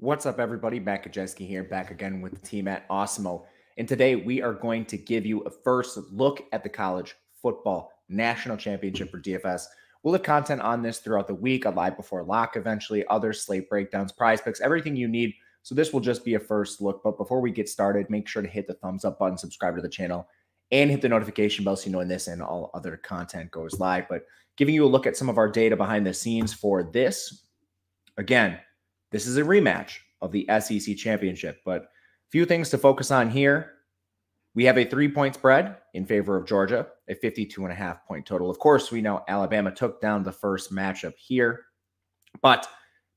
What's up, everybody? Matt Gajewski here, back again with the team at Awesemo. And today we are going to give you a first look at the college football national championship for DFS. We'll have content on this throughout the week, a live before lock eventually, other slate breakdowns, prize picks, everything you need. So this will just be a first look. But before we get started, make sure to hit the thumbs up button, subscribe to the channel, and hit the notification bell so you know when this and all other content goes live. But giving you a look at some of our data behind the scenes for this. Again, this is a rematch of the SEC Championship, but a few things to focus on here. We have a 3-point spread in favor of Georgia, a 52.5-point total. Of course, we know Alabama took down the first matchup here, but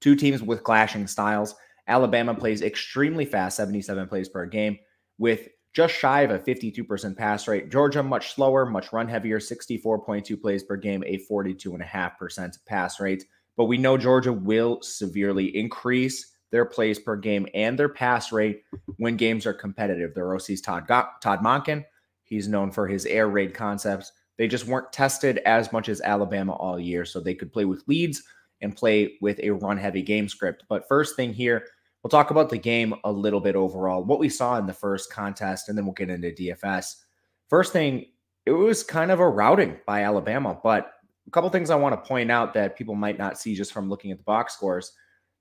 two teams with clashing styles. Alabama plays extremely fast, 77 plays per game, with just shy of a 52% pass rate. Georgia, much slower, much run-heavier, 64.2 plays per game, a 42.5% pass rate. But we know Georgia will severely increase their plays per game and their pass rate when games are competitive. Their OC's Todd Monken. He's known for his air raid concepts. They just weren't tested as much as Alabama all year, so they could play with leads and play with a run-heavy game script. But first thing here, we'll talk about the game a little bit overall, what we saw in the first contest, and then we'll get into DFS. First thing, it was kind of a routing by Alabama, but a couple things I want to point out that people might not see just from looking at the box scores.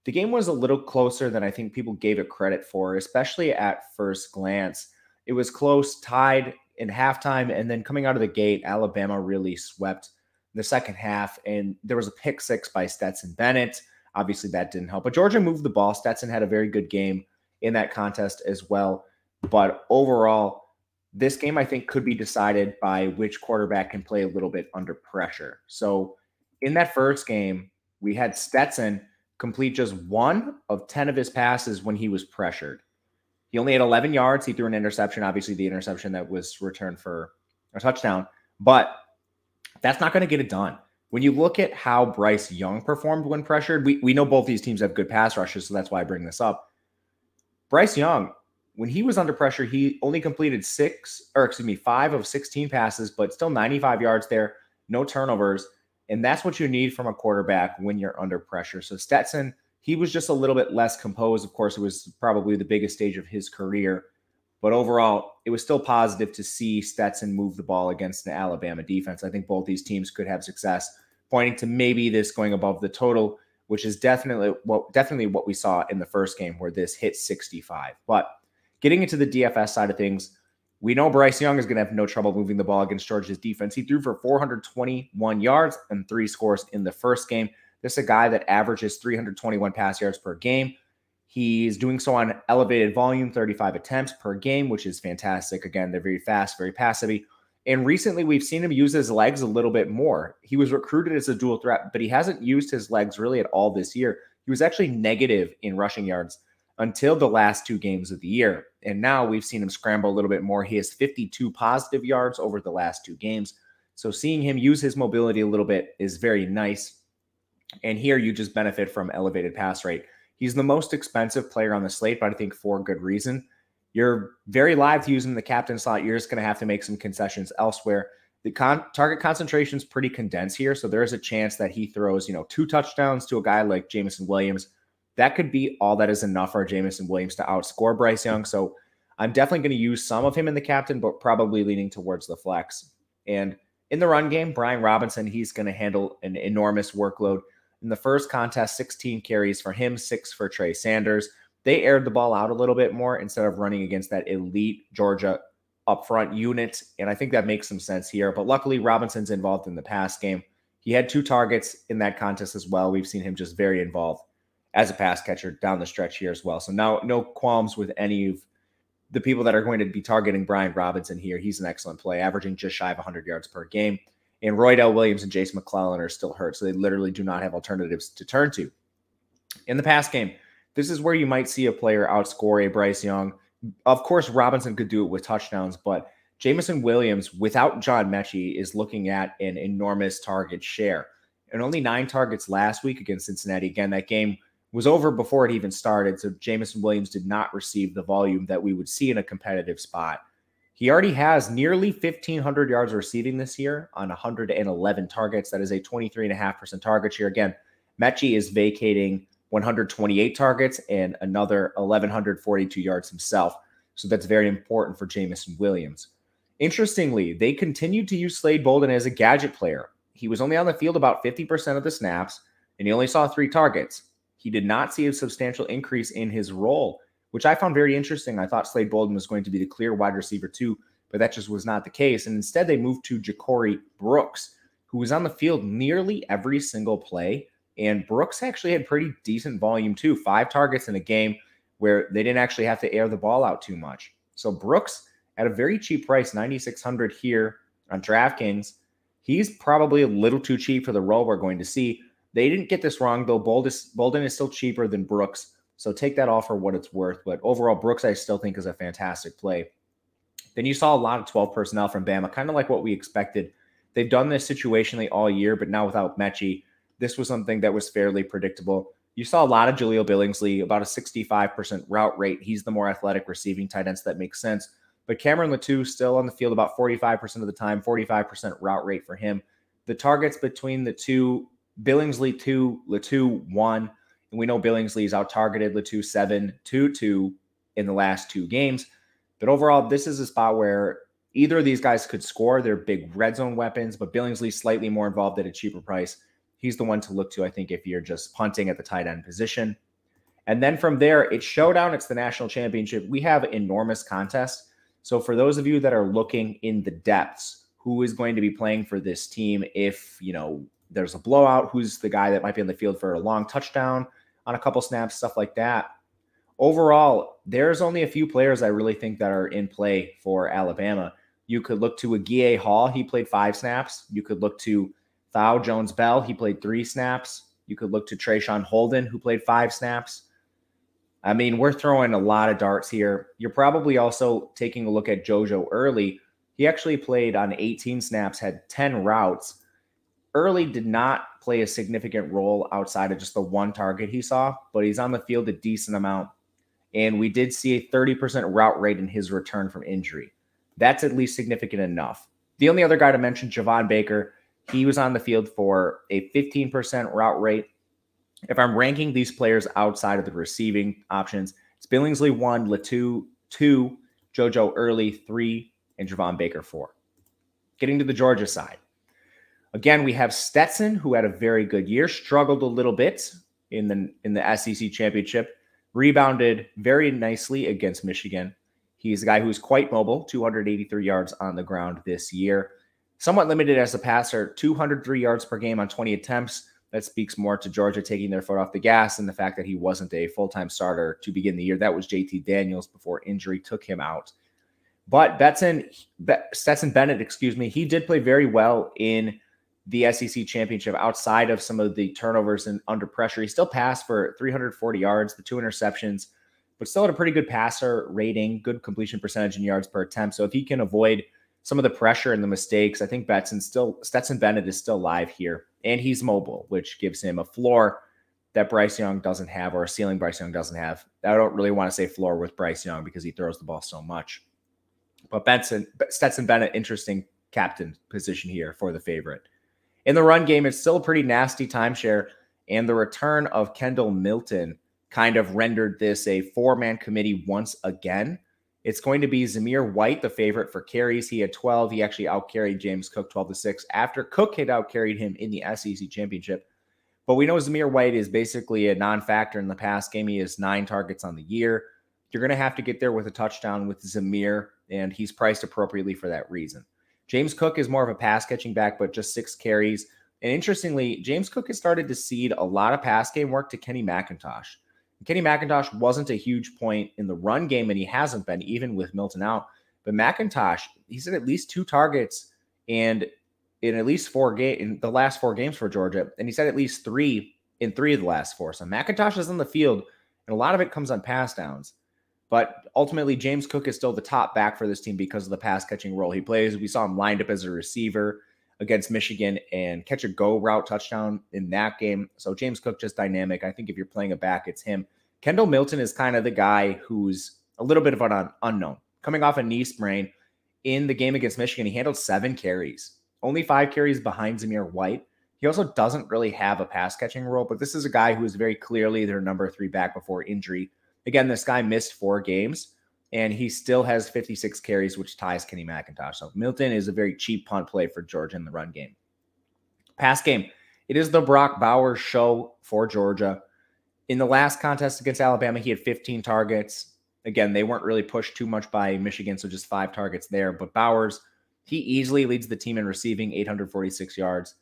The game was a little closer than I think people gave it credit for, especially at first glance. It was close, tied in halftime, and then coming out of the gate, Alabama really swept the second half, and there was a pick six by Stetson Bennett. Obviously, that didn't help, but Georgia moved the ball. Stetson had a very good game in that contest as well, but overall, this game, I think, could be decided by which quarterback can play a little bit under pressure. So in that first game, we had Stetson complete just 1 of 10 of his passes when he was pressured. He only had 11 yards. He threw an interception, obviously the interception that was returned for a touchdown. But that's not going to get it done. When you look at how Bryce Young performed when pressured, we know both these teams have good pass rushes, so that's why I bring this up. Bryce Young, when he was under pressure, he only completed 5 of 16 passes, but still 95 yards there, no turnovers. And that's what you need from a quarterback when you're under pressure. So Stetson, he was just a little bit less composed. Of course, it was probably the biggest stage of his career. But overall, it was still positive to see Stetson move the ball against an Alabama defense. I think both these teams could have success, pointing to maybe this going above the total, which is definitely what we saw in the first game where this hit 65. But getting into the DFS side of things, we know Bryce Young is going to have no trouble moving the ball against Georgia's defense. He threw for 421 yards and 3 scores in the first game. This is a guy that averages 321 pass yards per game. He's doing so on elevated volume, 35 attempts per game, which is fantastic. Again, they're very fast, very passive. And recently, we've seen him use his legs a little bit more. He was recruited as a dual threat, but he hasn't used his legs really at all this year. He was actually negative in rushing yards until the last 2 games of the year. And now we've seen him scramble a little bit more. He has 52 positive yards over the last 2 games. So seeing him use his mobility a little bit is very nice. And here you just benefit from elevated pass rate. He's the most expensive player on the slate, but I think for good reason. You're very live to use him in the captain slot. You're just going to have to make some concessions elsewhere. The target concentration is pretty condensed here. So there is a chance that he throws, 2 touchdowns to a guy like Jameson Williams. That could be all that is enough for Jameson Williams to outscore Bryce Young. So I'm definitely going to use some of him in the captain, but probably leaning towards the flex. And in the run game, Brian Robinson, he's going to handle an enormous workload. In the first contest, 16 carries for him, 6 for Trey Sanders. They aired the ball out a little bit more instead of running against that elite Georgia upfront unit. And I think that makes some sense here. But luckily, Robinson's involved in the pass game. He had 2 targets in that contest as well. We've seen him just very involved as a pass catcher down the stretch here as well. So now no qualms with any of the people that are going to be targeting Brian Robinson here. He's an excellent play, averaging just shy of 100 yards per game. And Roydell Williams and Jason McClellan are still hurt, so they literally do not have alternatives to turn to. In the pass game, this is where you might see a player outscore a Bryce Young. Of course, Robinson could do it with touchdowns, but Jameson Williams, without John Metchie, is looking at an enormous target share. And only 9 targets last week against Cincinnati. Again, that game was over before it even started, so Jameson Williams did not receive the volume that we would see in a competitive spot. He already has nearly 1,500 yards receiving this year on 111 targets. That is a 23.5% target share. Again, Metchie is vacating 128 targets and another 1,142 yards himself. So that's very important for Jameson Williams. Interestingly, they continued to use Slade Bolden as a gadget player. He was only on the field about 50% of the snaps, and he only saw 3 targets. He did not see a substantial increase in his role, which I found very interesting. I thought Slade Bolden was going to be the clear wide receiver too, but that just was not the case. And instead, they moved to Ja'Corey Brooks, who was on the field nearly every single play. And Brooks actually had pretty decent volume too, 5 targets in a game where they didn't actually have to air the ball out too much. So Brooks, at a very cheap price, $9,600 here on DraftKings, he's probably a little too cheap for the role we're going to see. They didn't get this wrong, though. Bolden is still cheaper than Brooks, so take that all for what it's worth. But overall, Brooks, I still think, is a fantastic play. Then you saw a lot of 12 personnel from Bama, kind of like what we expected. They've done this situationally all year, but now without Metchie, this was something that was fairly predictable. You saw a lot of Julio Billingsley, about a 65% route rate. He's the more athletic receiving tight end, so that makes sense. But Cameron Latu still on the field about 45% of the time, 45% route rate for him. The targets between the two, Billingsley 2, Latu 1. And we know Billingsley's out-targeted Latu 7, 2-2 in the last 2 games. But overall, this is a spot where either of these guys could score. They're big red zone weapons, but Billingsley's slightly more involved at a cheaper price. He's the one to look to, I think, if you're just punting at the tight end position. And then from there, it's showdown. It's the national championship. We have enormous contest. So for those of you that are looking in the depths, who is going to be playing for this team if, you know, there's a blowout, who's the guy that might be on the field for a long touchdown on a couple snaps, stuff like that. Overall, there's only a few players I really think that are in play for Alabama. You could look to Agiye Hall. He played 5 snaps. You could look to Thao Jones-Bell. He played 3 snaps. You could look to Treshawn Holden, who played 5 snaps. I mean, we're throwing a lot of darts here. You're probably also taking a look at JoJo Early. He actually played on 18 snaps, had 10 routes. Early did not play a significant role outside of just the 1 target he saw, but he's on the field a decent amount. And we did see a 30% route rate in his return from injury. That's at least significant enough. The only other guy to mention, Javon Baker, he was on the field for a 15% route rate. If I'm ranking these players outside of the receiving options, it's Billingsley 1, Latu 2, JoJo Early 3, and Javon Baker 4. Getting to the Georgia side. Again, we have Stetson, who had a very good year, struggled a little bit in the SEC championship, rebounded very nicely against Michigan. He's a guy who's quite mobile, 283 yards on the ground this year. Somewhat limited as a passer, 203 yards per game on 20 attempts. That speaks more to Georgia taking their foot off the gas and the fact that he wasn't a full-time starter to begin the year. That was JT Daniels before injury took him out. But Stetson Bennett, he did play very well in the SEC championship outside of some of the turnovers and under pressure. He still passed for 340 yards, the 2 interceptions, but still had a pretty good passer rating, good completion percentage in yards per attempt. So if he can avoid some of the pressure and the mistakes, I think Stetson Bennett is still live here. And he's mobile, which gives him a floor that Bryce Young doesn't have, or a ceiling Bryce Young doesn't have. I don't really want to say floor with Bryce Young because he throws the ball so much. But Stetson Bennett, interesting captain position here for the favorite. In the run game, it's still a pretty nasty timeshare, and the return of Kendall Milton kind of rendered this a 4-man committee once again. It's going to be Zamir White, the favorite for carries. He had 12. He actually outcarried James Cook 12-6 after Cook had outcarried him in the SEC championship. But we know Zamir White is basically a non-factor in the pass game. He has 9 targets on the year. You're going to have to get there with a touchdown with Zamir, and he's priced appropriately for that reason. James Cook is more of a pass-catching back, but just 6 carries. And interestingly, James Cook has started to cede a lot of pass game work to Kenny McIntosh. Kenny McIntosh wasn't a huge point in the run game, and he hasn't been, even with Milton out. But McIntosh, he's at least 2 targets and in at least 4 games in the last 4 games for Georgia, and he's had at least 3 in 3 of the last 4. So McIntosh is on the field, and a lot of it comes on pass downs. But ultimately, James Cook is still the top back for this team because of the pass-catching role he plays. We saw him lined up as a receiver against Michigan and catch a go route touchdown in that game. So James Cook, just dynamic. I think if you're playing a back, it's him. Kendall Milton is kind of the guy who's a little bit of an unknown. Coming off a knee sprain in the game against Michigan, he handled 7 carries, only 5 carries behind Zamir White. He also doesn't really have a pass catching role, but this is a guy who is very clearly their number three back before injury. Again, this guy missed 4 games, and he still has 56 carries, which ties Kenny McIntosh. So Milton is a very cheap punt play for Georgia in the run game. Pass game, it is the Brock Bowers show for Georgia. In the last contest against Alabama, he had 15 targets. Again, they weren't really pushed too much by Michigan, so just 5 targets there. But Bowers, he easily leads the team in receiving, 846 yards.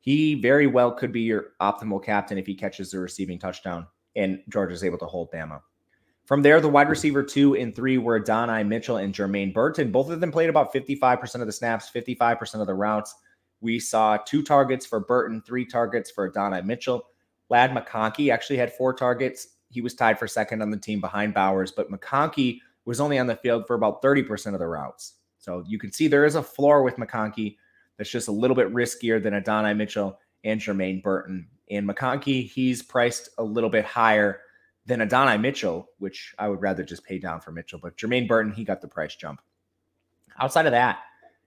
He very well could be your optimal captain if he catches the receiving touchdown and Georgia's able to hold Bama. From there, the wide receiver 2 and 3 were Adonai Mitchell and Jermaine Burton. Both of them played about 55% of the snaps, 55% of the routes. We saw 2 targets for Burton, 3 targets for Adonai Mitchell. Ladd McConkey actually had 4 targets. He was tied for second on the team behind Bowers, but McConkey was only on the field for about 30% of the routes. So you can see there is a floor with McConkey that's just a little bit riskier than Adonai Mitchell and Jermaine Burton. And McConkey, he's priced a little bit higher than Adonai Mitchell, which I would rather just pay down for Mitchell. But Jermaine Burton, he got the price jump. Outside of that,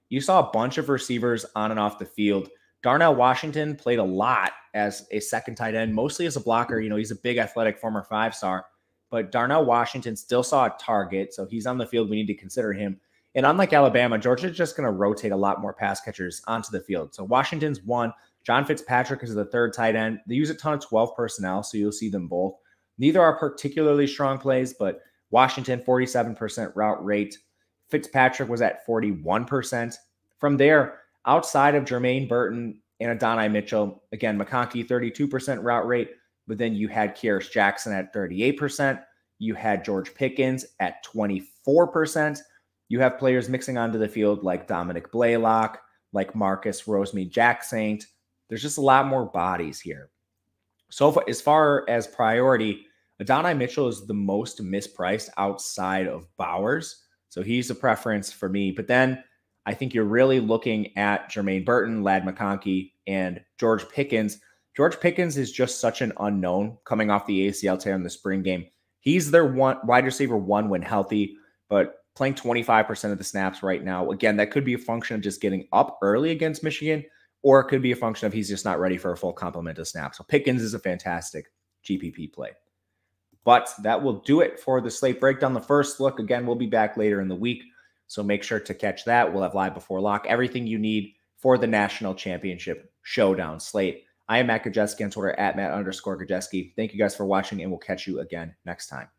you saw a bunch of receivers on and off the field. Darnell Washington played a lot as a second tight end, mostly as a blocker. You know, he's a big athletic former 5-star, but Darnell Washington still saw a target, so he's on the field. We need to consider him. And unlike Alabama, Georgia's just going to rotate a lot more pass catchers onto the field. So Washington's 1. John Fitzpatrick is the 3rd tight end. They use a ton of 12 personnel, so you'll see them both. Neither are particularly strong plays, but Washington, 47% route rate. Fitzpatrick was at 41%. From there, outside of Jermaine Burton and Adonai Mitchell, again, McConkey, 32% route rate, but then you had Kyrus Jackson at 38%. You had George Pickens at 24%. You have players mixing onto the field like Dominic Blaylock, like Marcus Roseme Jack-Saint. There's just a lot more bodies here. So far, as far as priority, Adonai Mitchell is the most mispriced outside of Bowers. So he's a preference for me. But then I think you're really looking at Jermaine Burton, Ladd McConkey, and George Pickens. George Pickens is just such an unknown coming off the ACL tear in the spring game. He's their wide receiver 1 when healthy, but playing 25% of the snaps right now. Again, that could be a function of just getting up early against Michigan, or it could be a function of he's just not ready for a full complement of snaps. So Pickens is a fantastic GPP play. But that will do it for the slate breakdown. The first look, again, we'll be back later in the week, so make sure to catch that. We'll have live before lock, everything you need for the National Championship Showdown slate. I am Matt Gajewski on Twitter, at Matt_Gajewski. Thank you guys for watching, and we'll catch you again next time.